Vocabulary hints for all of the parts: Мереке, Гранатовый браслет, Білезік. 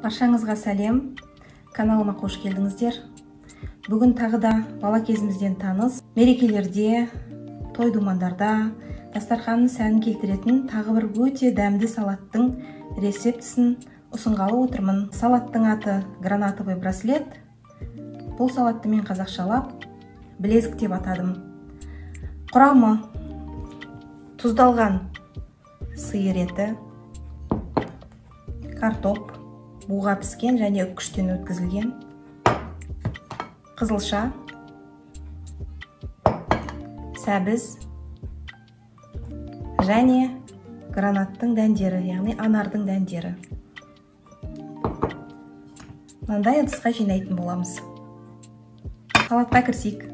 Баршаңызға сәлем, каналыма қош келдіңіздер. Бүгін тағы да бала кезімізден таныс, мерекелерде, той думандарда, дастарханның сәнін келтіретін тағы бір өте дәмді салаттың рецептісін ұсынғалы отырмын. Салаттың аты гранатовый браслет. Бұл салатты мен қазақшалап, білезік деп атадым. Құрамы: тұздалған сиыр еті, картоп, буға піскен және күштен өткізілген, қызылша, сәбіз және гранаттың дәндері, яғни анардың дәндері. Мынандай ыдысқа жинайтын боламыз. Салатқа кірсек.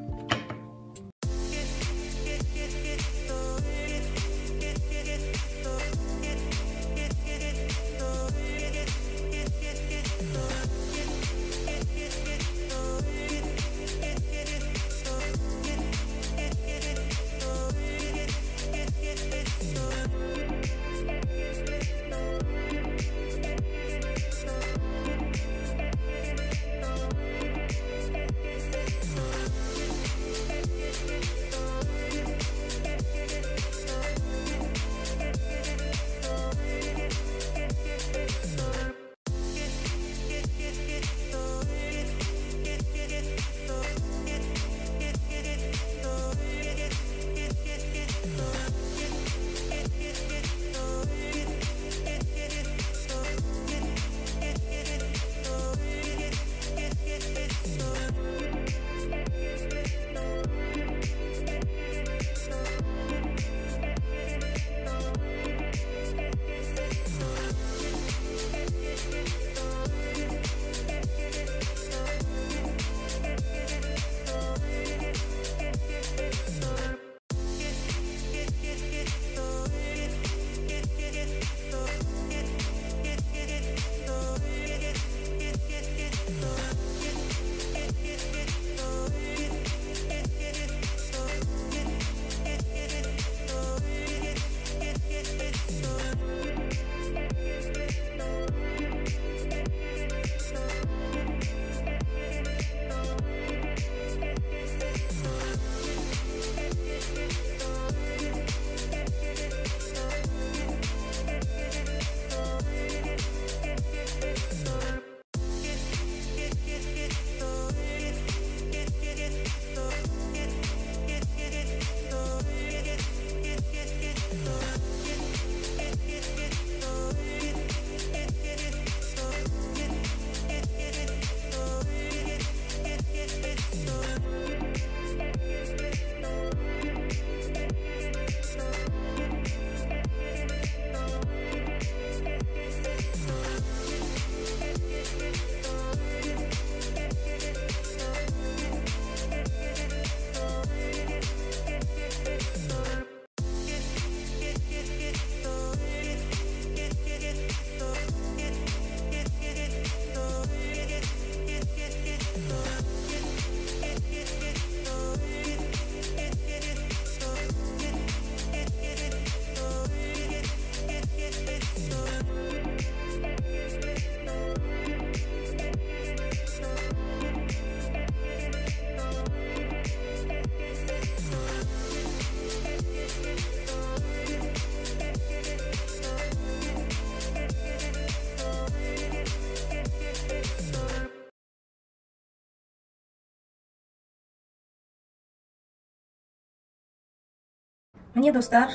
Міне, достар,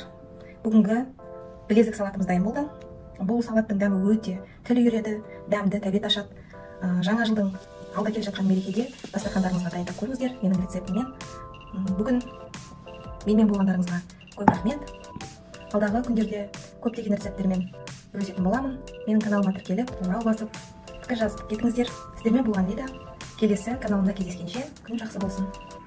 бүгінгі білезік салатымыз дайын болды. Бұл салаттың дәмі өте тіл үйреді, дәмді, тәбет ашат. Жаңа жылдың алда келе жатқан мерекеге дастархандарыңызға дайындап көріңіздер менің рецептіммен. Бүгін менімен болғандарыңызға көп рахмет. Алдағы күндерде көптеген рецепттермен бөлісетін боламын. Менің каналыма тіркеліп, қоңырау басып, пікір жазып кетіңіздер. Сіздермен болған еді. Келесі каналымда кездескенше, күн жақсы болсын.